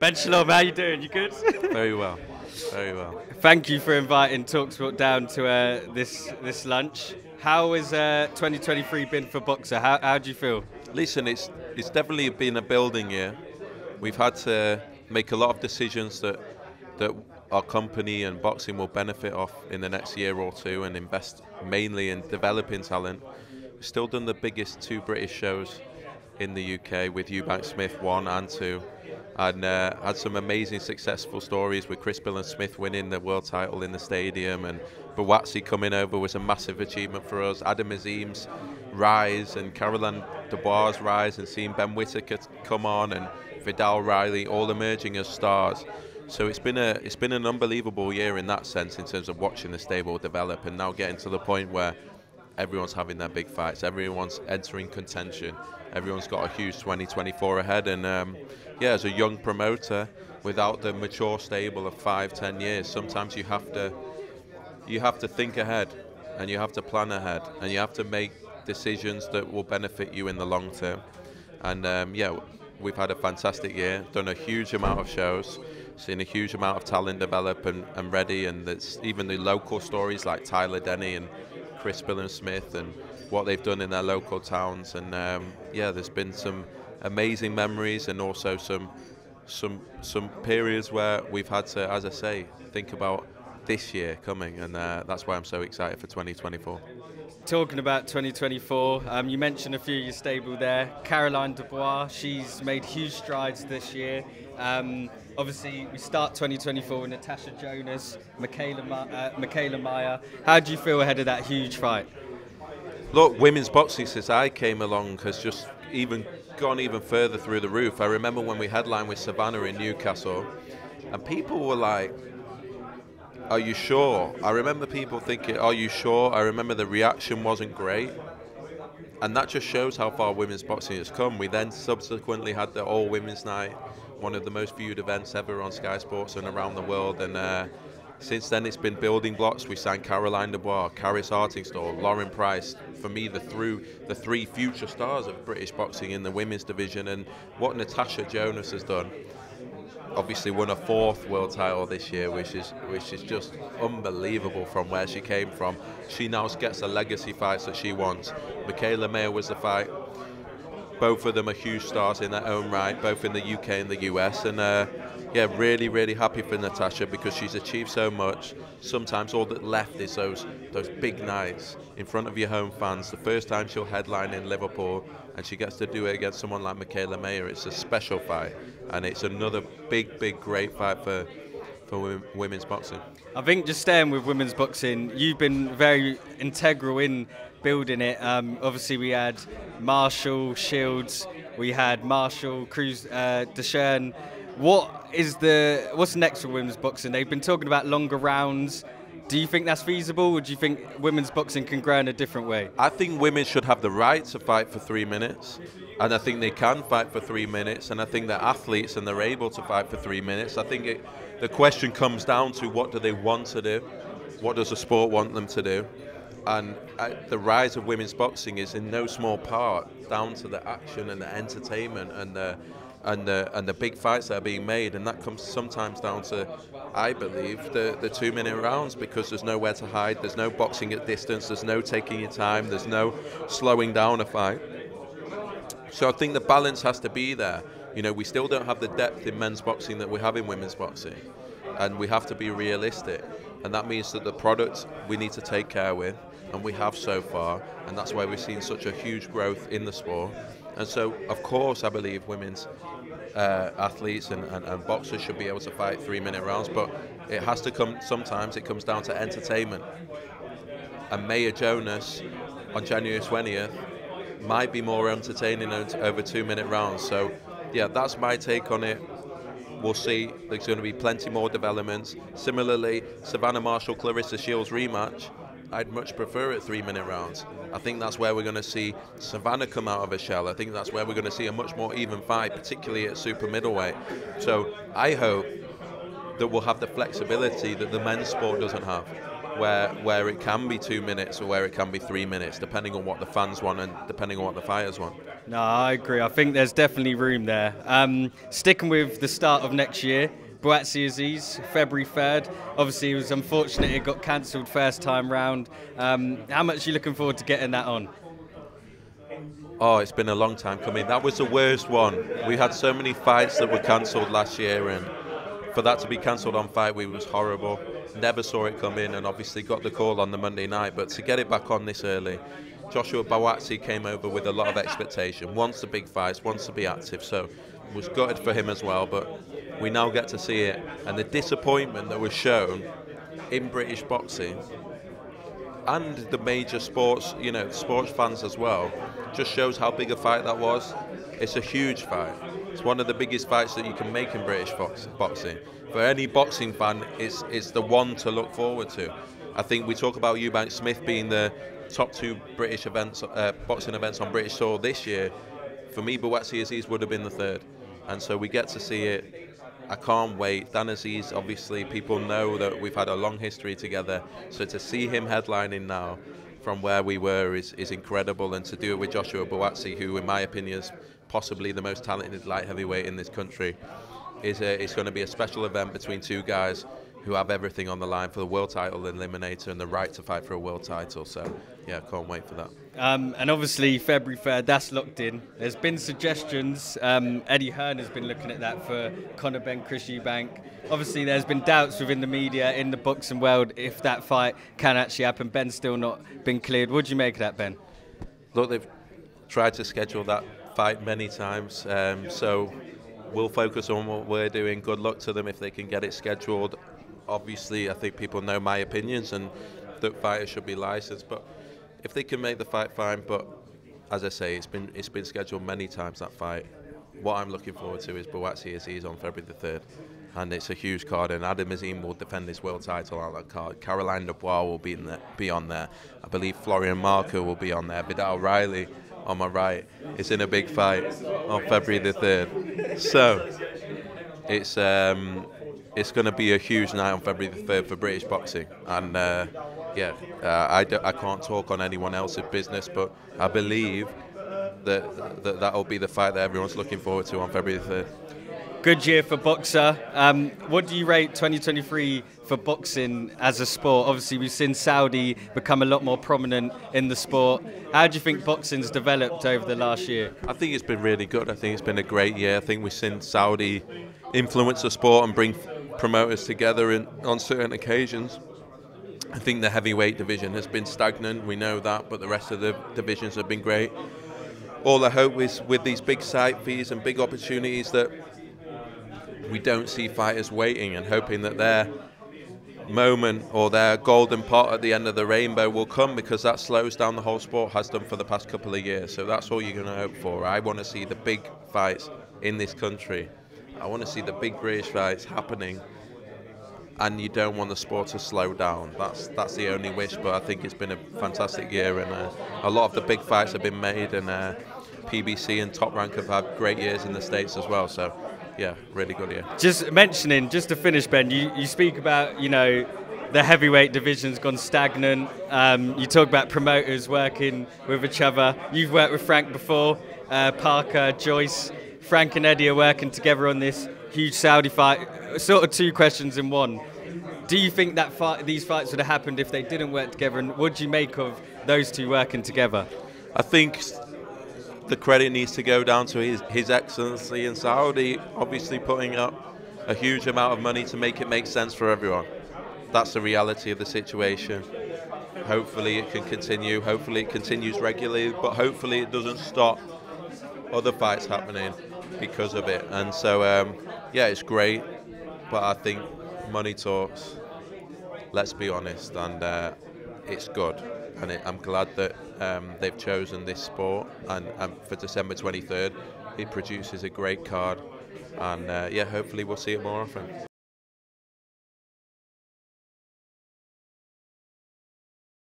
Ben Shalom, how you doing? You good? Very well. Very well. Thank you for inviting Talksport down to this lunch. How has 2023 been for Boxer? How do you feel? Listen, it's definitely been a building year. We've had to make a lot of decisions that our company and boxing will benefit off in the next year or two, and invest mainly in developing talent. We've still done the biggest two British shows in the UK with Eubank-Smith 1 and 2, and had some amazing successful stories with Chris Billam-Smith winning the world title in the stadium, and Buatsi coming over was a massive achievement for us. Adam Azim's rise and Caroline Dubois' rise, and seeing Ben Whitaker come on and Vidal Riley all emerging as stars. So it's been an unbelievable year in that sense, in terms of watching the stable develop, and now getting to the point where everyone's having their big fights, everyone's entering contention, everyone's got a huge 2024 ahead. And yeah, as a young promoter without the mature stable of 5-10 years, sometimes you have to think ahead, and you have to plan ahead, and you have to make decisions that will benefit you in the long term. And yeah, we've had a fantastic year, done a huge amount of shows, seen a huge amount of talent develop and ready, and it's even the local stories like Tyler Denny and Chris Billam-Smith and what they've done in their local towns. And yeah, there's been some amazing memories, and also some periods where we've had to, as I say, think about this year coming, and that's why I'm so excited for 2024. Talking about 2024, you mentioned a few of your stable there. Caroline Dubois, she's made huge strides this year. Obviously, we start 2024 with Natasha Jonas, Michaela Mayer. How do you feel ahead of that huge fight? Look, women's boxing since I came along has just gone even further through the roof. I remember when we headlined with Savannah in Newcastle, and people were like, "Are you sure?" I remember people thinking, "Are you sure?" I remember the reaction wasn't great. And that just shows how far women's boxing has come. We then subsequently had the All Women's Night, one of the most viewed events ever on Sky Sports and around the world. And since then, it's been building blocks. We signed Caroline Dubois, Caris Hartingstall, Lauren Price. For me, the three future stars of British boxing in the women's division. And what Natasha Jonas has done. Obviously won a 4th world title this year, which is just unbelievable from where she came from. She now gets the legacy fights that she wants. Michaela Mayer was the fight. Both of them are huge stars in their own right, both in the UK and the US. And yeah, really, really happy for Natasha, because she's achieved so much. Sometimes all that left is those big nights in front of your home fans. The first time she'll headline in Liverpool, and she gets to do it against someone like Michaela Mayer. It's a special fight, and it's another big, big, great fight for women's boxing. I think just staying with women's boxing, you've been very integral in building it. Obviously, we had Marshall, Shields, we had Marshall, Cruz, Deshern. What's next for women's boxing? They've been talking about longer rounds. Do you think that's feasible, or do you think women's boxing can grow in a different way? I think women should have the right to fight for 3 minutes, and I think they can fight for 3 minutes, and I think they're athletes and they're able to fight for 3 minutes. I think the question comes down to, what do they want to do? What does the sport want them to do? And the rise of women's boxing is in no small part down to the action and the entertainment and the big fights that are being made, and that comes sometimes down to, I believe, the 2-minute rounds, because there's nowhere to hide, there's no boxing at distance, there's no taking your time, there's no slowing down a fight. So I think the balance has to be there. You know, we still don't have the depth in men's boxing that we have in women's boxing, and we have to be realistic, and that means that the product we need to take care with, and we have so far, and that's why we've seen such a huge growth in the sport. And so, of course, I believe women's athletes and boxers should be able to fight 3-minute rounds, but it has to come, sometimes it comes down to entertainment. And Mayer Jonas on January 20th might be more entertaining over 2-minute rounds. So, yeah, that's my take on it. We'll see. There's going to be plenty more developments. Similarly, Savannah Marshall, Clarissa Shields rematch, I'd much prefer it 3-minute rounds. I think that's where we're going to see Savannah come out of her shell. I think that's where we're going to see a much more even fight, particularly at super middleweight. So I hope that we'll have the flexibility that the men's sport doesn't have. where it can be 2 minutes or where it can be 3 minutes, depending on what the fans want and depending on what the fighters want. No, I agree. I think there's definitely room there. Sticking with the start of next year, Buatsi Aziz, February 3rd. Obviously, it was unfortunate it got cancelled first time round. How much are you looking forward to getting that on? Oh, it's been a long time coming. That was the worst one. We had so many fights that were cancelled last year, and for that to be cancelled on Fight Week was horrible. Never saw it come in, and obviously got the call on the Monday night, but to get it back on this early, Joshua Buatsi came over with a lot of expectation, wants the big fights, wants to be active, so was gutted for him as well, but we now get to see it. And the disappointment that was shown in British boxing and the major sports, you know, sports fans as well, just shows how big a fight that was. It's a huge fight. It's one of the biggest fights that you can make in British boxing. For any boxing fan, it's the one to look forward to. I think we talk about Eubank Smith being the top two British events, boxing events on British soil this year. For me, Buatsi Aziz would have been the third. And so we get to see it. I can't wait. Dan Aziz, obviously, people know that we've had a long history together. So to see him headlining now from where we were is incredible. And to do it with Joshua Buatsi, who, in my opinion, is possibly the most talented light heavyweight in this country, is going to be a special event between two guys who have everything on the line for the world title eliminator and the right to fight for a world title. So, yeah, can't wait for that. And obviously, February 3rd, that's locked in. There's been suggestions. Eddie Hearn has been looking at that for Conor Benn, Chris Eubank. Obviously, there's been doubts within the media, in the boxing world, if that fight can actually happen. Ben's still not been cleared. What do you make of that, Ben? Look, they've tried to schedule that fight many times, so we'll focus on what we're doing. Good luck to them if they can get it scheduled. Obviously, I think people know my opinions and that fighters should be licensed, but if they can make the fight, fine. But as I say, it's been scheduled many times, that fight. What I'm looking forward to is Buatsi Aziz on February the 3rd, and it's a huge card, and Adam Azim will defend his world title on that card. Caroline Dubois will be on there. I believe Florian Marco will be on there. Vidal Riley on my right is in a big fight on February the 3rd. So it's going to be a huge night on February the 3rd for British boxing. And I can't talk on anyone else's business, but I believe that'll be the fight that everyone's looking forward to on February the 3rd. Good year for boxer. What do you rate 2023 for boxing as a sport? Obviously, we've seen Saudi become a lot more prominent in the sport. How do you think boxing's developed over the last year? I think it's been really good. I think it's been a great year. I think we've seen Saudi influence the sport and bring promoters together on certain occasions. I think the heavyweight division has been stagnant, we know that, but the rest of the divisions have been great. All I hope is with these big site fees and big opportunities that we don't see fighters waiting and hoping that their moment or their golden pot at the end of the rainbow will come, because that slows down the whole sport, has done for the past couple of years. So that's all you're going to hope for. I want to see the big fights in this country. I want to see the big British fights happening, and you don't want the sport to slow down. That's the only wish, but I think it's been a fantastic year, and a lot of the big fights have been made, and PBC and Top Rank have had great years in the States as well, so yeah, really good year. Just mentioning, just to finish, Ben, you speak about, you know, the heavyweight division's gone stagnant. You talk about promoters working with each other. You've worked with Frank before, Parker, Joyce. Frank and Eddie are working together on this huge Saudi fight. Sort of two questions in one. Do you think that these fights would have happened if they didn't work together? And what do you make of those two working together? I think the credit needs to go down to His Excellency in Saudi, obviously putting up a huge amount of money to make it make sense for everyone. That's the reality of the situation. Hopefully it can continue. Hopefully it continues regularly, but hopefully it doesn't stop other fights happening because of it. And so yeah, it's great, but I think money talks, let's be honest, and it's good, and I'm glad that they've chosen this sport, and for December 23rd it produces a great card, and yeah, hopefully we'll see it more often.